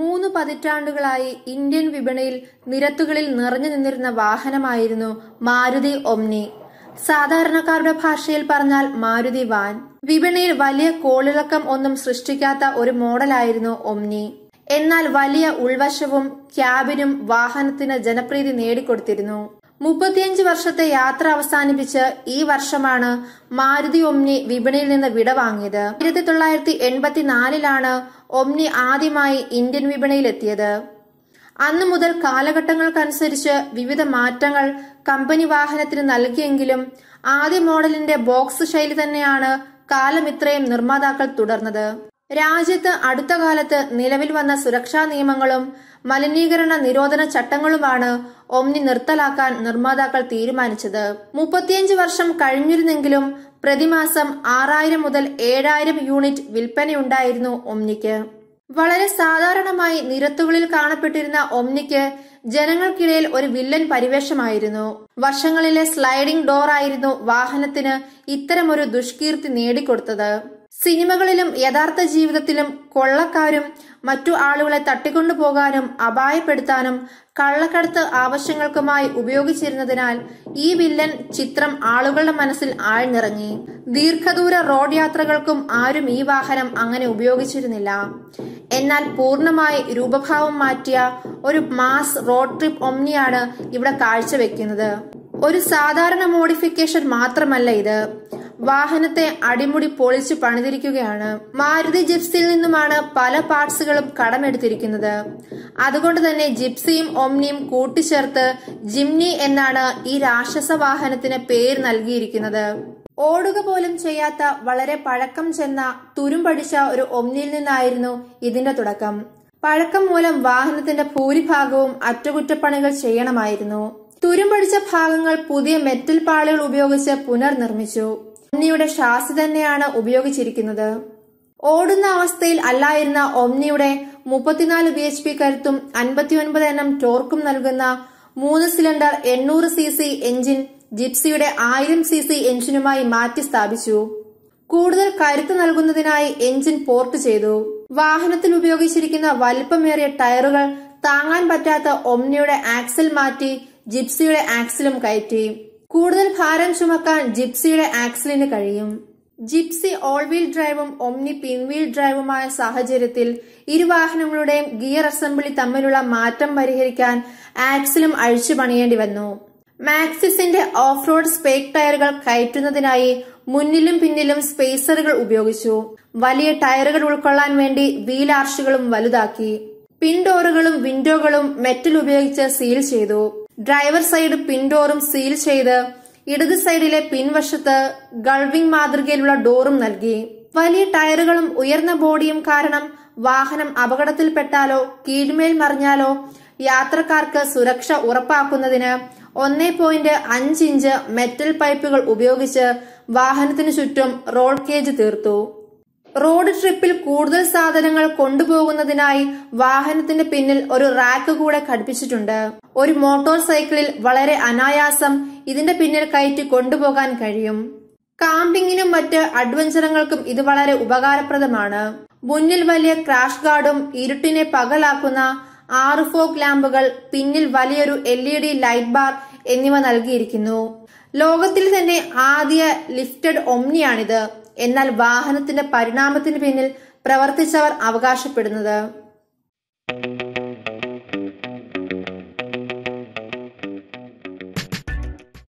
മൂന്ന് പതിറ്റാണ്ടുകളായി ഇന്ത്യൻ വിപണിയിൽ നിരത്തുകളിൽ നിറഞ്ഞു നിന്നിരുന്ന വാഹനമായിരുന്നു മാരുതി ഒമ്നി. സാധാരണക്കാരുടെ ഭാഷയിൽ പറഞ്ഞാൽ മാരുതി വാൻ. വിപണിയിൽ വലിയ കോളിളക്കം ഒന്നും സൃഷ്ടിക്കാത്ത ഒരു മോഡലായിരുന്നു ഒമ്നി. എന്നാൽ വലിയ ഉൾവശവും ക്യാബിനും വാഹനത്തിന് ജനപ്രീതി നേടിക്കൊടുത്തിരുന്നു. 35 വർഷത്തെ യാത്ര അവസാനിപ്പിച്ച് ഈ വർഷമാണ് മാരുതി ഒമ്നി വിപണിയിൽ നിന്ന് വിടവാങ്ങിയത്. 1984ലാണ് ഒമ്നി ആദ്യമായി ഇന്ത്യൻ വിപണിയിലെത്തിയത്. അന്നു മുതൽ കാലഘട്ടങ്ങൾക്കനുസരിച്ച് വിവിധ മാറ്റങ്ങൾ കമ്പനി വാഹനത്തിന് നൽകിയെങ്കിലും ആദ്യ മോഡലിന്റെ ബോക്സ് ശൈലി തന്നെയാണ് കാലമിത്രയും നിർമ്മാതാക്കൾ തുടർന്നത്. രാജ്യത്ത് അടുത്ത കാലത്ത് നിലവിൽ വന്ന സുരക്ഷാ നിയമങ്ങളും മലിനീകരണ നിരോധന ചട്ടങ്ങളുമാണ് ഒമ്നി നിർത്തലാക്കാൻ നിർമ്മാതാക്കൾ തീരുമാനിച്ചത്. 35 വർഷം കഴിഞ്ഞിരുന്നെങ്കിലും പ്രതിമാസം 6000 മുതൽ 7000 യൂണിറ്റ് വിൽപ്പനയുണ്ടായിരുന്നു ഒമ്നിക്ക്. വളരെ സാധാരണമായി നിരത്തുകളിൽ കാണപ്പെട്ടിരുന്ന ഒമ്നിക്ക് ജനങ്ങൾക്കിടയിൽ ഒരു വില്ലൻ പരിവേഷമായിരുന്നു. വർഷങ്ങളിലെ സ്ലൈഡിംഗ് ഡോർ ആയിരുന്നു വാഹനത്തിന് ഇത്തരമൊരു ദുഷ്കീർത്തി നേടിക്കൊടുത്തത്. സിനിമകളിലും യഥാർത്ഥ ജീവിതത്തിലും കൊള്ളക്കാരും മറ്റു ആളുകളെ തട്ടിക്കൊണ്ടുപോകാനും അപായപ്പെടുത്താനും കള്ളക്കടത്ത് ആവശ്യങ്ങൾക്കുമായി ഉപയോഗിച്ചിരുന്നതിനാൽ ഈ വില്ലൻ ചിത്രം ആളുകളുടെ മനസ്സിൽ ആഴ്ന്നിറങ്ങി. ദീർഘദൂര റോഡ് യാത്രകൾക്കും ആരും ഈ വാഹനം അങ്ങനെ ഉപയോഗിച്ചിരുന്നില്ല. എന്നാൽ പൂർണ്ണമായി രൂപഭാവം മാറ്റിയ ഒരു മാസ് റോഡ് ട്രിപ്പ് ഒമ്നിയാണ് ഇവിടെ കാഴ്ചവെക്കുന്നത്. ഒരു സാധാരണ മോഡിഫിക്കേഷൻ മാത്രമല്ല ഇത്, വാഹനത്തെ അടിമുടി പൊളിച്ചു പണിതിരിക്കുകയാണ്. മാരുതി ജിപ്സിയിൽ നിന്നുമാണ് പല പാർട്സുകളും കടമെടുത്തിരിക്കുന്നത്. അതുകൊണ്ട് തന്നെ ജിപ്സിയും ഒമ്നിയും കൂട്ടിച്ചേർത്ത് ജിംനി എന്നാണ് ഈ രാക്ഷസ വാഹനത്തിന് പേര് നൽകിയിരിക്കുന്നത്. ഓടുക പോലും ചെയ്യാത്ത വളരെ പഴക്കം ചെന്ന തുരുമ്പടിച്ച ഒരു ഒമ്നിയിൽ നിന്നായിരുന്നു ഇതിന്റെ തുടക്കം. പഴക്കം മൂലം വാഹനത്തിന്റെ ഭൂരിഭാഗവും അറ്റകുറ്റപ്പണികൾ ചെയ്യണമായിരുന്നു. തുരുമ്പടിച്ച ഭാഗങ്ങൾ പുതിയ മെറ്റൽ പാളികൾ ഉപയോഗിച്ച് പുനർനിർമ്മിച്ചു. ഒമ്നിയുടെ ഷാസി തന്നെയാണ് ഉപയോഗിച്ചിരിക്കുന്നത്. ഓടുന്ന അവസ്ഥയിൽ അല്ലായിരുന്ന ഒമ്നിയുടെ 34 BHP കരുത്തും 59 Nm ടോർക്കും നൽകുന്ന 3 സിലിണ്ടർ 800cc എഞ്ചിൻ ജിപ്സിയുടെ 1000cc എഞ്ചിനുമായി മാറ്റി സ്ഥാപിച്ചു. കൂടുതൽ കരുത്ത് നൽകുന്നതിനായി എഞ്ചിൻ പോർട്ട് ചെയ്തു. വാഹനത്തിൽ ഉപയോഗിച്ചിരിക്കുന്ന വലിപ്പമേറിയ ടയറുകൾ താങ്ങാൻ പറ്റാത്ത ഒമ്നിയുടെ ആക്സിൽ മാറ്റി ജിപ്സിയുടെ ആക്സിലും കയറ്റി. കൂടുതൽ ഭാരം ചുമക്കാൻ ജിപ്സിയുടെ ആക്സിലിന് കഴിയും. ജിപ്സി ഓൾ വീൽ ഡ്രൈവും ഒമ്നി പിൻവീൽ ഡ്രൈവുമായ സാഹചര്യത്തിൽ ഇരുവാഹനങ്ങളുടെയും ഗിയർ അസംബ്ലി തമ്മിലുള്ള മാറ്റം പരിഹരിക്കാൻ ആക്സിലും അഴിച്ചു പണിയേണ്ടി വന്നു. മാക്സിസിന്റെ ഓഫ് റോഡ് സ്പേക്ക് ടയറുകൾ കയറ്റുന്നതിനായി മുന്നിലും പിന്നിലും സ്പേസറുകൾ ഉപയോഗിച്ചു. വലിയ ടയറുകൾ ഉൾക്കൊള്ളാൻ വേണ്ടി വീൽ ആർച്ചുകളും വലുതാക്കി. പിൻഡോറുകളും വിൻഡോകളും മെറ്റൽ ഉപയോഗിച്ച് സീൽ ചെയ്തു. ഡ്രൈവർ സൈഡ് പിൻഡോറും സീൽ ചെയ്ത് ഇടത് സൈഡിലെ പിൻവശത്ത് ഗൾവിംഗ് മാതൃകയിലുള്ള ഡോറും നൽകി. വലിയ ടയറുകളും ഉയർന്ന ബോഡിയും കാരണം വാഹനം അപകടത്തിൽപ്പെട്ടാലോ കീഴ്മേൽ മറിഞ്ഞാലോ യാത്രക്കാർക്ക് സുരക്ഷ ഉറപ്പാക്കുന്നതിന് 1.5 ഇഞ്ച് മെറ്റൽ പൈപ്പുകൾ ഉപയോഗിച്ച് വാഹനത്തിനു ചുറ്റും റോഡ് കേജ് തീർത്തു. റോഡ് ട്രിപ്പിൽ കൂടുതൽ സാധനങ്ങൾ കൊണ്ടുപോകുന്നതിനായി വാഹനത്തിന്റെ പിന്നിൽ ഒരു റാക്ക് കൂടെ ഘടിപ്പിച്ചിട്ടുണ്ട്. ഒരു മോട്ടോർ സൈക്കിളിൽ വളരെ അനായാസം ഇതിന്റെ പിന്നിൽ കയറ്റി കൊണ്ടുപോകാൻ കഴിയും. കാമ്പിങ്ങിനും മറ്റ് അഡ്വഞ്ചറുകൾക്കും ഇത് വളരെ ഉപകാരപ്രദമാണ്. മുന്നിൽ വലിയ ക്രാഷ് ഗാർഡും ഇരുട്ടിനെ പകലാക്കുന്ന 6 ഫോഗ് ലാമ്പുകൾ പിന്നിൽ വലിയൊരു LED ലൈറ്റ് ബാർ എന്നിവ നൽകിയിരിക്കുന്നു. ലോകത്തിൽ തന്നെ ആദ്യ ലിഫ്റ്റഡ് ഒമ്നിയാണിത് എന്നാൽ വാഹനത്തിന്റെ പരിണാമത്തിന് പിന്നിൽ പ്രവർത്തിച്ചവർ അവകാശപ്പെടുന്നത്